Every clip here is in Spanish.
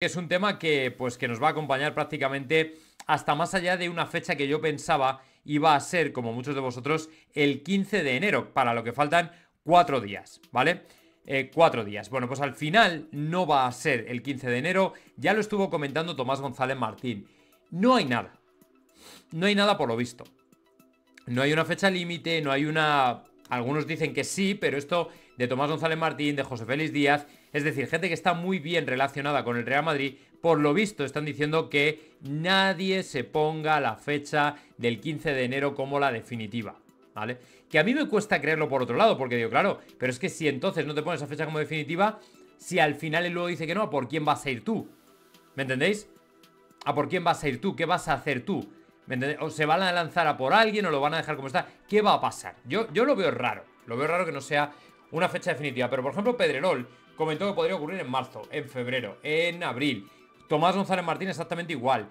Es un tema que, pues, que nos va a acompañar prácticamente hasta más allá de una fecha que yo pensaba iba a ser, como muchos de vosotros, el 15 de enero, para lo que faltan 4 días, ¿vale? 4 días. Bueno, pues al final no va a ser el 15 de enero, ya lo estuvo comentando Tomás González Martín. No hay nada, no hay nada por lo visto. No hay una fecha límite, no hay una... Algunos dicen que sí, pero esto de Tomás González Martín, de José Félix Díaz, es decir, gente que está muy bien relacionada con el Real Madrid, por lo visto están diciendo que nadie se ponga la fecha del 15 de enero como la definitiva, ¿vale? Que a mí me cuesta creerlo por otro lado, porque digo, claro, pero es que si entonces no te pones esa fecha como definitiva, si al final él luego dice que no, ¿por quién vas a ir tú? ¿Me entendéis? ¿A por quién vas a ir tú? ¿Qué vas a hacer tú? ¿O se van a lanzar a por alguien o lo van a dejar como está? ¿Qué va a pasar? Yo lo veo raro que no sea una fecha definitiva. Pero, por ejemplo, Pedrerol comentó que podría ocurrir en marzo, en febrero, en abril. Tomás González Martín exactamente igual.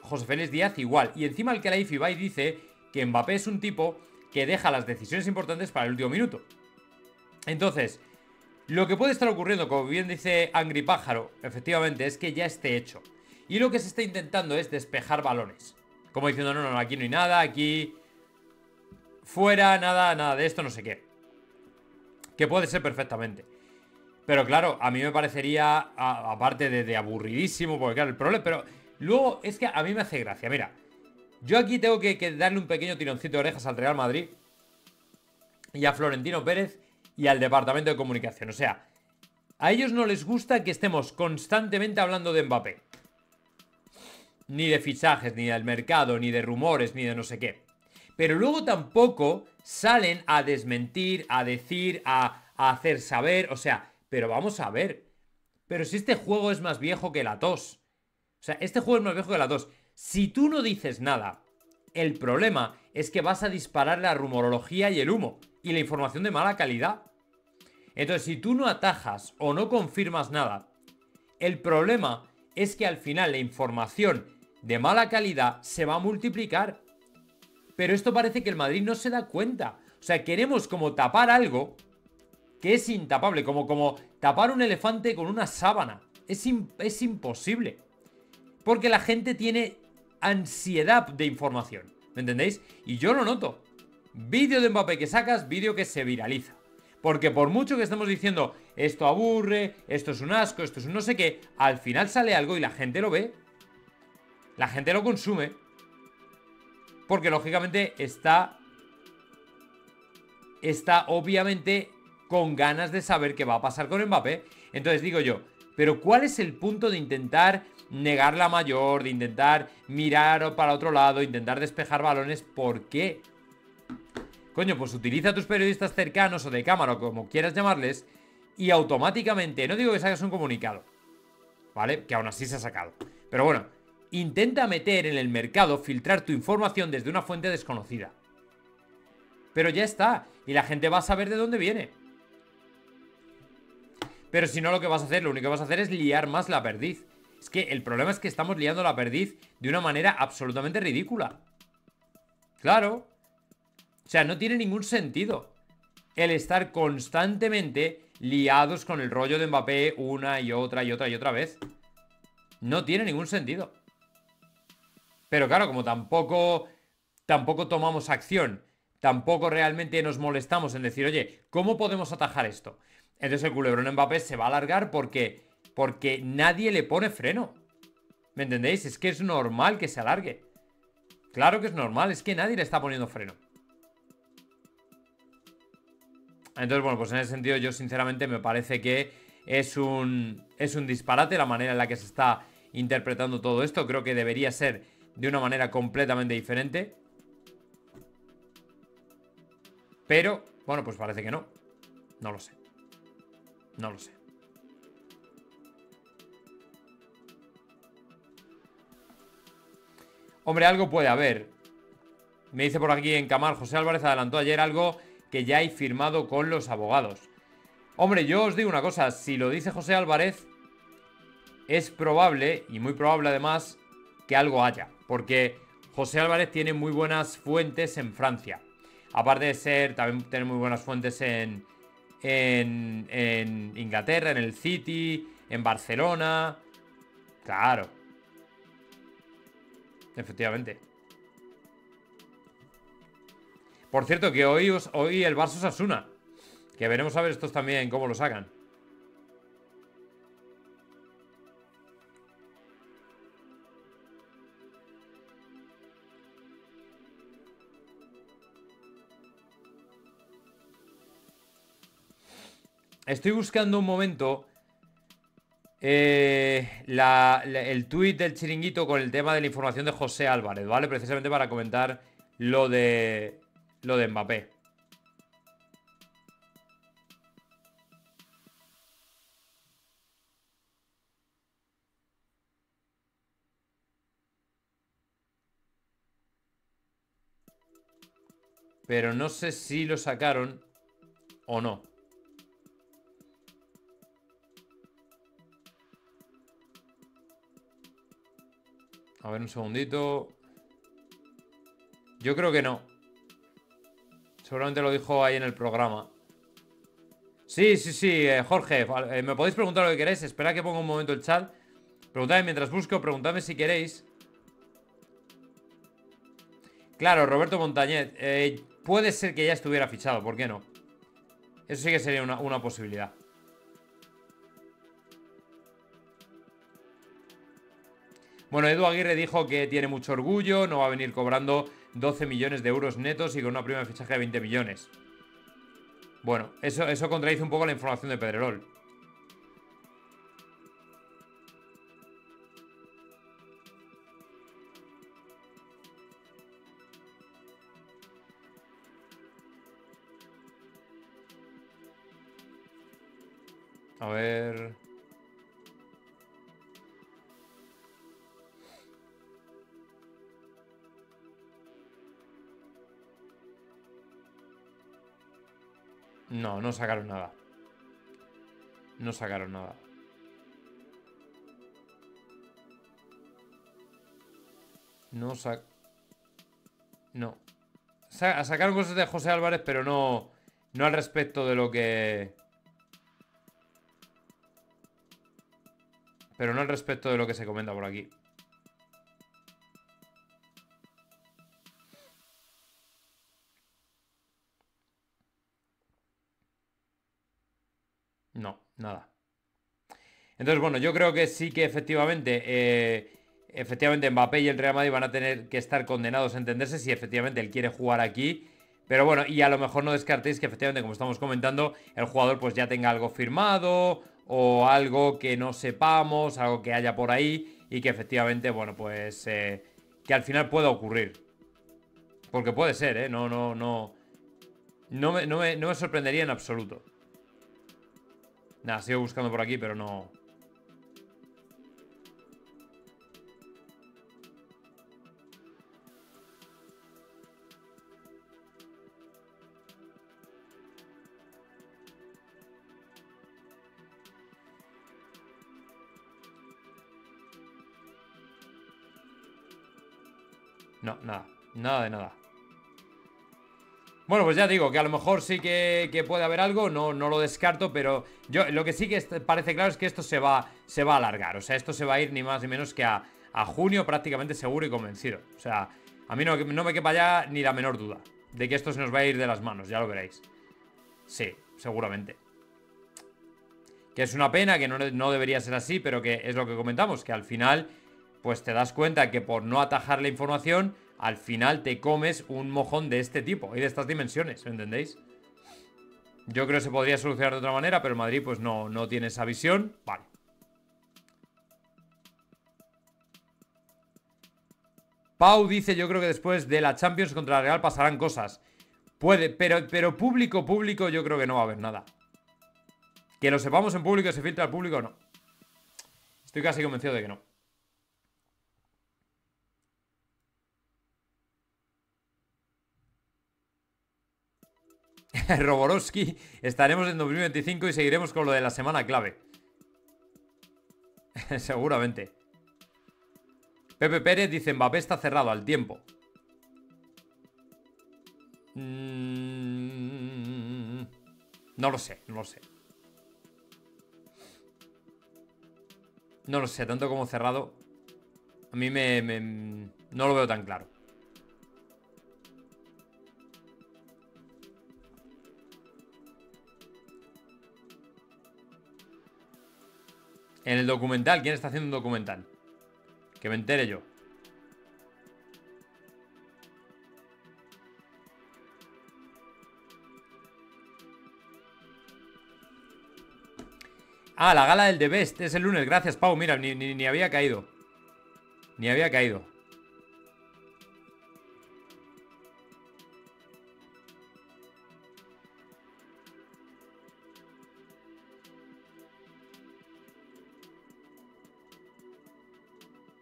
José Félix Díaz igual. Y encima el Kelaif Ibai dice que Mbappé es un tipo que deja las decisiones importantes para el último minuto. Entonces, lo que puede estar ocurriendo, como bien dice Angry Pájaro, efectivamente, es que ya esté hecho. Y lo que se está intentando es despejar balones. Como diciendo, no, aquí no hay nada, aquí fuera, nada de esto, no sé qué. Que puede ser perfectamente. Pero claro, a mí me parecería, aparte de aburridísimo, porque claro, el problema... Pero luego es que a mí me hace gracia, mira. Yo aquí tengo que darle un pequeño tironcito de orejas al Real Madrid y a Florentino Pérez y al Departamento de Comunicación. O sea, a ellos no les gusta que estemos constantemente hablando de Mbappé. Ni de fichajes, ni del mercado, ni de rumores, ni de no sé qué. Pero luego tampoco salen a desmentir, a decir, a hacer saber. O sea, pero vamos a ver. Pero si este juego es más viejo que la tos. O sea, este juego es más viejo que la tos. Si tú no dices nada, el problema es que vas a disparar la rumorología y el humo. Y la información de mala calidad. Entonces, si tú no atajas o no confirmas nada, el problema es que al final la información de mala calidad se va a multiplicar. Pero esto parece que el Madrid no se da cuenta. O sea, queremos como tapar algo que es intapable, como tapar un elefante con una sábana. Es imposible. Porque la gente tiene ansiedad de información. ¿Me entendéis? Y yo lo noto. Vídeo de Mbappé que sacas, vídeo que se viraliza. Porque por mucho que estemos diciendo, esto aburre, esto es un asco, esto es un no sé qué, al final sale algo y la gente lo ve. La gente lo consume. Porque lógicamente está obviamente con ganas de saber qué va a pasar con Mbappé. Entonces digo yo, pero ¿cuál es el punto de intentar negar la mayor, de intentar mirar para otro lado, intentar despejar balones? ¿Por qué? Coño, pues utiliza a tus periodistas cercanos o de cámara o como quieras llamarles y automáticamente, no digo que saques un comunicado, ¿vale? Que aún así se ha sacado. Pero bueno, intenta meter en el mercado, filtrar tu información desde una fuente desconocida. Pero ya está, y la gente va a saber de dónde viene. Pero si no, lo que vas a hacer, lo único que vas a hacer es liar más la perdiz. Es que el problema es que estamos liando la perdiz de una manera absolutamente ridícula. Claro. O sea, no tiene ningún sentido el estar constantemente liados con el rollo de Mbappé una y otra y otra y otra vez. No tiene ningún sentido. Pero claro, como tampoco tomamos acción, tampoco realmente nos molestamos en decir, oye, ¿cómo podemos atajar esto? Entonces el culebrón Mbappé se va a alargar porque nadie le pone freno. ¿Me entendéis? Es que es normal que se alargue. Claro que es normal, es que nadie le está poniendo freno. Entonces, bueno, pues en ese sentido yo sinceramente me parece que es un disparate la manera en la que se está interpretando todo esto. Creo que debería ser de una manera completamente diferente. Pero, bueno, pues parece que no. No lo sé. No lo sé. Hombre, algo puede haber. Me dice por aquí en Camar, José Álvarez adelantó ayer algo que ya hay firmado con los abogados. Hombre, yo os digo una cosa, si lo dice José Álvarez, es probable, y muy probable además, que algo haya, porque José Álvarez tiene muy buenas fuentes en Francia, aparte de ser, también tiene muy buenas fuentes en Inglaterra, en el City, en Barcelona, Claro. Efectivamente. Por cierto, que hoy el Barça Osasuna. Que veremos a ver estos también cómo lo sacan. Estoy buscando un momento el tuit del chiringuito con el tema de la información de José Álvarez, ¿vale? Precisamente para comentar lo de Mbappé. Pero no sé si lo sacaron o no. A ver, un segundito. Yo creo que no. Seguramente lo dijo ahí en el programa. Sí, Jorge. Me podéis preguntar lo que queréis. Espera que ponga un momento el chat. Preguntadme mientras busco. Preguntadme si queréis. Claro, Roberto Montañez. Puede ser que ya estuviera fichado. ¿Por qué no? Eso sí que sería una posibilidad. Bueno, Edu Aguirre dijo que tiene mucho orgullo, no va a venir cobrando 12 millones de euros netos y con una prima de fichaje de 20 millones. Bueno, eso contradice un poco la información de Pedrerol. A ver... No, no sacaron nada. No sacaron nada. No. Sacaron cosas de José Álvarez, pero no al respecto de lo que... Pero no al respecto de lo que se comenta por aquí. No, nada. Entonces, bueno, yo creo que sí que efectivamente Mbappé y el Real Madrid van a tener que estar condenados a entenderse si efectivamente él quiere jugar aquí. Pero bueno, y a lo mejor no descartéis que efectivamente, como estamos comentando, el jugador pues ya tenga algo firmado o algo que no sepamos, algo que haya por ahí y que efectivamente, bueno, pues que al final pueda ocurrir. Porque puede ser, ¿eh? No me sorprendería en absoluto. Nada, sigo buscando por aquí, pero no... No, nada. Nada de nada. Bueno, pues ya digo que a lo mejor sí que puede haber algo, no lo descarto, pero yo lo que sí que parece claro es que esto se va a alargar. O sea, esto se va a ir ni más ni menos que a junio prácticamente seguro y convencido. O sea, a mí no me quepa ya ni la menor duda de que esto se nos va a ir de las manos, ya lo veréis. Sí, seguramente. Que es una pena, que no debería ser así, pero que es lo que comentamos, que al final pues te das cuenta que por no atajar la información... Al final te comes un mojón de este tipo y de estas dimensiones, ¿entendéis? Yo creo que se podría solucionar de otra manera, pero Madrid pues no tiene esa visión. Vale. Pau dice, yo creo que después de la Champions contra la Real pasarán cosas. Puede, pero público yo creo que no va a haber nada. Que lo sepamos en público y se filtra al público, no. Estoy casi convencido de que no. Roborowski, estaremos en 2025 y seguiremos con lo de la semana clave. Seguramente. Pepe Pérez dice, Mbappé está cerrado al tiempo. No lo sé, no lo sé. No lo sé, tanto como cerrado. A mí no lo veo tan claro. En el documental, ¿quién está haciendo un documental? Que me entere yo. Ah, la gala del The Best es el lunes. Gracias, Pau. Mira, ni había caído. Ni había caído.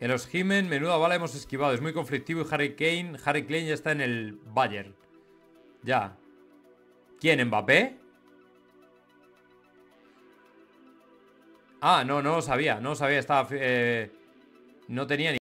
El Oshimen, menuda bala hemos esquivado. Es muy conflictivo y Harry Kane ya está en el Bayern. Ya. ¿Quién? ¿Mbappé? Ah, no lo sabía. No lo sabía. Estaba... no tenía ni